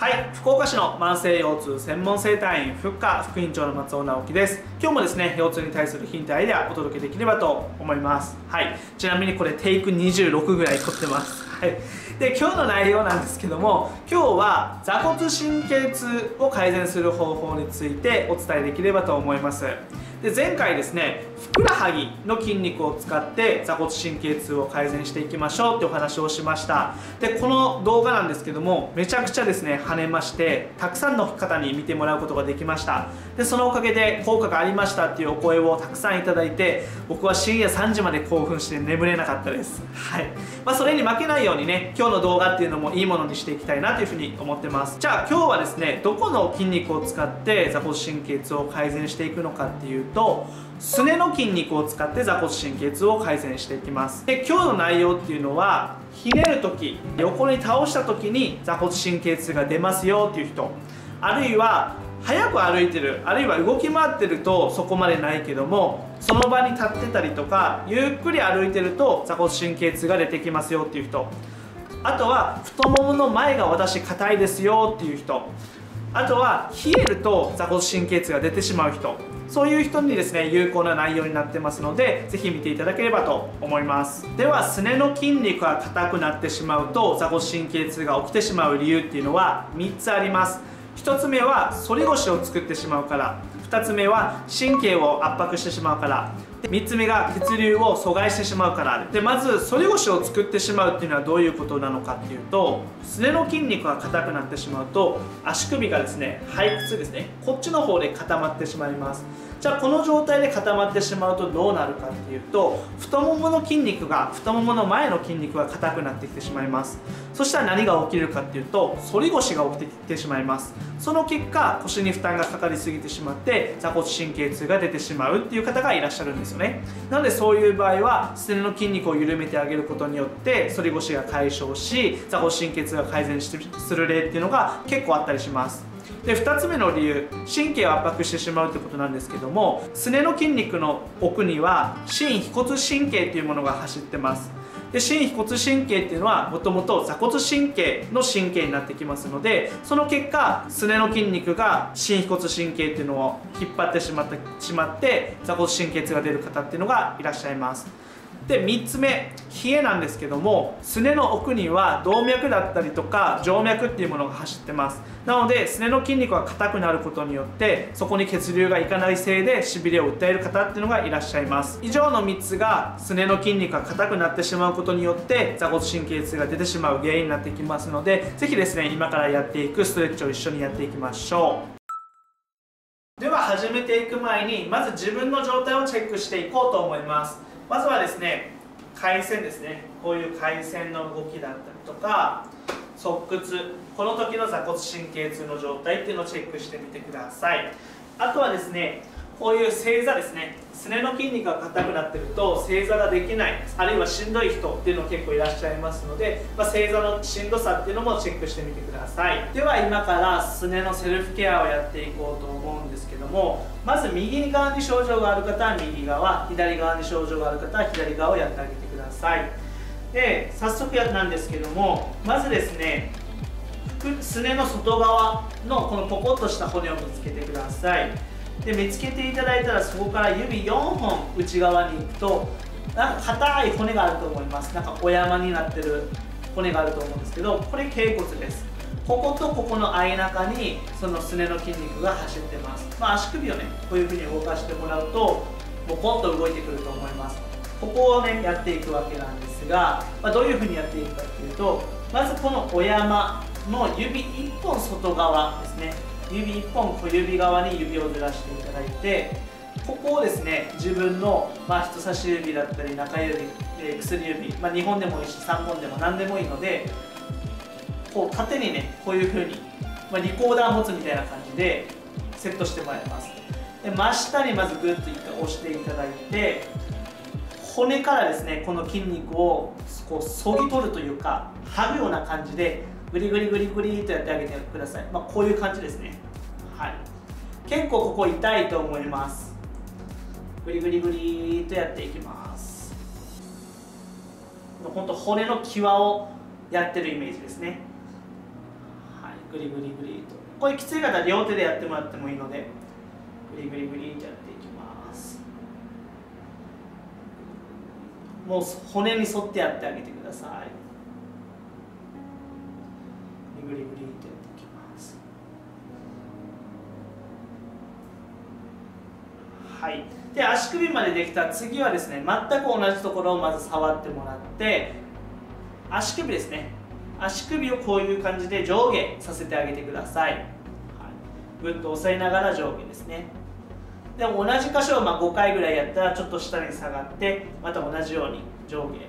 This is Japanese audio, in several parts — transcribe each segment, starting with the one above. はい、福岡市の慢性腰痛専門整体院福科副院長の松尾直樹です。今日もですね、腰痛に対するヒントアイデアをお届けできればと思います。はい、ちなみにこれテイク26ぐらい撮ってます。はい、で今日の内容なんですけども、今日は坐骨神経痛を改善する方法についてお伝えできればと思います。で前回ですね、ふくらはぎの筋肉を使って坐骨神経痛を改善していきましょうってお話をしました。でこの動画なんですけども、めちゃくちゃですね跳ねまして、たくさんの方に見てもらうことができました。でそのおかげで効果がありましたっていうお声をたくさんいただいて、僕は深夜3時まで興奮して眠れなかったです。はい、それに負けないようにね、今日の動画っていうのもいいものにしていきたいなというふうに思ってます。じゃあ今日はですね、どこの筋肉を使って坐骨神経痛を改善していくのかっていうと、すねの筋肉を使って坐骨神経痛を改善していきます。で今日の内容っていうのは、ひねる時、横に倒した時に坐骨神経痛が出ますよっていう人、あるいは速く歩いてる、あるいは動き回ってるとそこまでないけども、その場に立ってたりとかゆっくり歩いてると坐骨神経痛が出てきますよっていう人、あとは太ももの前が私硬いですよっていう人、あとは冷えると坐骨神経痛が出てしまう人、そういう人にですね有効な内容になってますので、ぜひ見ていただければと思います。ではすねの筋肉が硬くなってしまうと坐骨神経痛が起きてしまう理由っていうのは3つあります。1つ目は反り腰を作ってしまうから、2つ目は神経を圧迫してしまうから、3つ目が血流を阻害してしまうから。でまず反り腰を作ってしまうっていうのはどういうことなのかっていうと、すねの筋肉が硬くなってしまうと足首がですね、背屈ですね、こっちの方で固まってしまいます。じゃあこの状態で固まってしまうとどうなるかっていうと、太ももの筋肉が、太ももの前の筋肉が硬くなってきてしまいます。そしたら何が起きるかっていうと、反り腰が起きてきてしまいます。その結果腰に負担がかかりすぎてしまって坐骨神経痛が出てしまうっていう方がいらっしゃるんですよね。なのでそういう場合はすねの筋肉を緩めてあげることによって反り腰が解消し、坐骨神経痛が改善する例っていうのが結構あったりします。で2つ目の理由、神経を圧迫してしまうということなんですけども、すねの筋肉の奥には深腓骨神経というものが走ってます。で深腓骨神経っていうのはもともと坐骨神経の神経になってきますので、その結果すねの筋肉が深腓骨神経っていうのを引っ張ってしまって坐骨神経痛が出る方っていうのがいらっしゃいます。で3つ目、冷えなんですけども、すねの奥には動脈だったりとか静脈っていうものが走ってます。なのですねの筋肉が硬くなることによって、そこに血流がいかないせいでしびれを訴える方っていうのがいらっしゃいます。以上の3つがすねの筋肉が硬くなってしまうことによって坐骨神経痛が出てしまう原因になってきますので、是非ですね今からやっていくストレッチを一緒にやっていきましょう。では始めていく前に、まず自分の状態をチェックしていこうと思います。まずはですね、回旋ですね、こういう回旋の動きだったりとか側屈、この時の坐骨神経痛の状態っていうのをチェックしてみてください。あとはですね、こういう正座ですね、すねの筋肉が硬くなってると正座ができない、あるいはしんどい人っていうの結構いらっしゃいますので、正座のしんどさっていうのもチェックしてみてください。では今からすねのセルフケアをやっていこうと思うんですけども、まず右側に症状がある方は右側、左側に症状がある方は左側をやってあげてください。で早速なんですけども、まずですね、すねの外側のこのポコッとした骨を見つけてください。で見つけていただいたら、そこから指4本内側に行くと、なんか硬い骨があると思います。なんかお山になってる骨があると思うんですけど、これ脛骨です。こことここの間中にそのすねの筋肉が走ってます。足首をねこういうふうに動かしてもらうとボコンと動いてくると思います。ここをねやっていくわけなんですが、どういうふうにやっていくかっていうと、まずこのお山の指1本外側ですね、指1本小指側に指をずらしていただいて、ここをですね自分の、人差し指だったり中指、薬指、2本でもいいし3本でも何でもいいので、こう縦にねこういう風に、リコーダー持つみたいな感じでセットしてもらいます。で真下にまずグッと1回押していただいて、骨からですねこの筋肉をこうそぎ取るというか剥ぐような感じでグリグリグリグリとやってあげてください。こういう感じですね。はい、結構ここ痛いと思います。グリグリグリとやっていきます。ほんと骨の際をやってるイメージですね。はい、グリグリグリと、これきつい方は両手でやってもらってもいいので、グリグリグリとやっていきます。もう骨に沿ってやってあげてください。グリグリグリとやっていきます。はい、で足首までできたら次はですね、全く同じところをまず触ってもらって、足首ですね、足首をこういう感じで上下させてあげてください。はい、ぐっと押さえながら上下ですね。でも同じ箇所をまあ5回ぐらいやったらちょっと下に下がって、また同じように上下。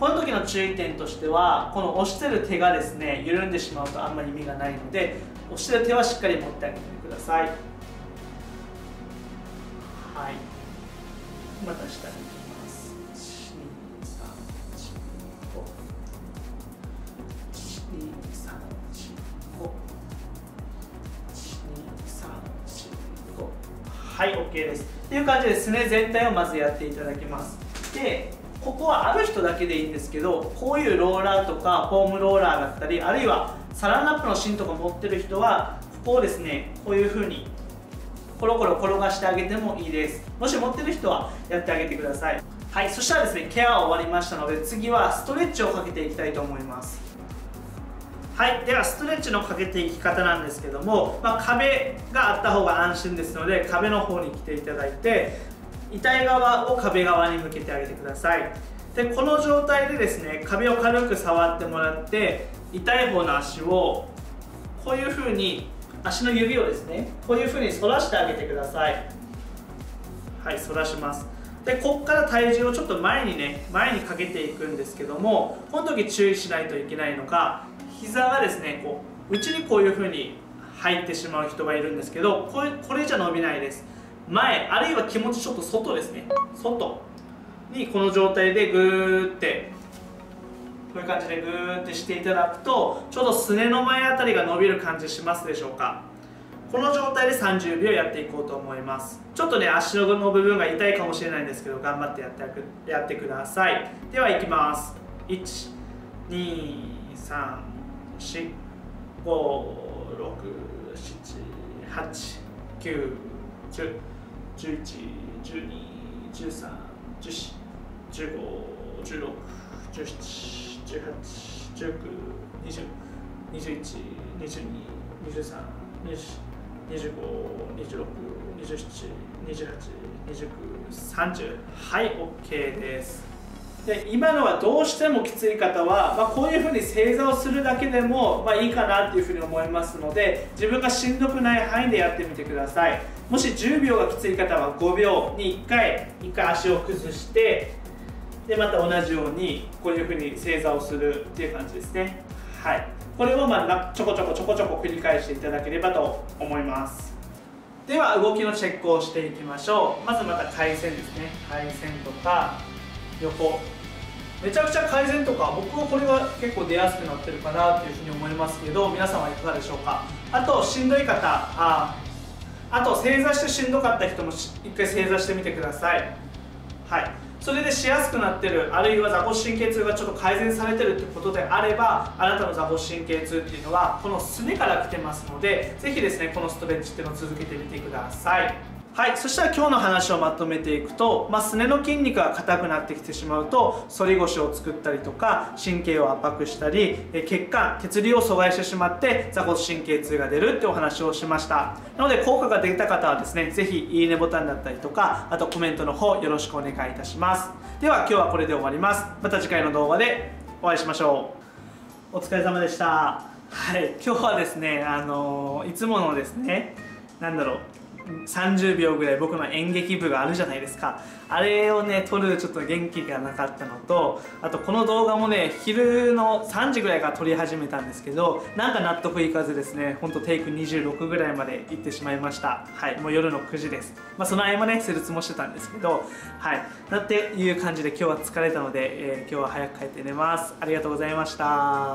この時の注意点としては、この押してる手がですね緩んでしまうとあんまり意味がないので、押してる手はしっかり持ってあげてください。はい、また下に行きます。はい、OK です。っていう感じですね、全体をまずやっていただきます。でここはある人だけでいいんですけど、こういうローラーとかフォームローラーだったり、あるいはサランラップの芯とか持ってる人はここをですねこういう風にコロコロ転がしてあげてもいいです。もし持ってる人はやってあげてください。はい、そしたらですね、ケアは終わりましたので、次はストレッチをかけていきたいと思います。はい、ではストレッチのかけていき方なんですけども、壁があった方が安心ですので、壁の方に来ていただいて、痛い側を壁側に向けてあげてください。でこの状態でですね、壁を軽く触ってもらって、痛い方の足をこういう風に、足の指をですねこういう風に反らしてあげてください。はい、反らします。でここから体重をちょっと前にね、前にかけていくんですけども、この時注意しないといけないのが、膝がですねこう内にこういう風に入ってしまう人がいるんですけど、これじゃ伸びないです。前、あるいは気持ちちょっと外ですね、外にこの状態でグーってこういう感じでグーってしていただくと、ちょうどすねの前あたりが伸びる感じしますでしょうか。この状態で30秒やっていこうと思います。ちょっとね足の部分が痛いかもしれないんですけど、頑張ってやってください。ではいきます。1 2 34 5 6 7 8 9 10 11 12 13 14 15 16 17 18 19 20 21 22 23 24 25 26 27 28 29 30。はい、 OK です。で今のはどうしてもきつい方は、こういうふうに正座をするだけでも、いいかなというふうに思いますので、自分がしんどくない範囲でやってみてください。もし10秒がきつい方は5秒に1回足を崩して、でまた同じようにこういうふうに正座をするっていう感じですね。はい、これをちょこちょこ繰り返していただければと思います。では動きのチェックをしていきましょう。まずまた回旋ですね、回旋とか横、めちゃくちゃ改善とか、僕はこれは結構出やすくなってるかなというふうに思いますけど、皆さんはいかがでしょうか。あとしんどい方、あと正座してしんどかった人も一回正座してみてください。はい、それでしやすくなってる、あるいは坐骨神経痛がちょっと改善されてるってことであれば、あなたの坐骨神経痛っていうのはこのすねから来てますので、是非ですねこのストレッチっていうのを続けてみてください。はい、そしたら今日の話をまとめていくと、すねの筋肉が硬くなってきてしまうと、反り腰を作ったりとか、神経を圧迫したり、血管、血流を阻害してしまって坐骨神経痛が出るってお話をしました。なので効果が出た方はですね、是非いいねボタンだったりとか、あとコメントの方よろしくお願いいたします。では今日はこれで終わります。また次回の動画でお会いしましょう。お疲れ様でした。はい、今日はですねいつものですね、なんだろう、30秒ぐらい僕の演劇部があるじゃないですか。あれをね撮るちょっと元気がなかったのと、あとこの動画もね昼の3時ぐらいから撮り始めたんですけど、なんか納得いかずですね、ほんとテイク26ぐらいまで行ってしまいました。はい、もう夜の9時です。その合間ね施術もしてたんですけど、はいなっていう感じで今日は疲れたので、今日は早く帰って寝ます。ありがとうございました。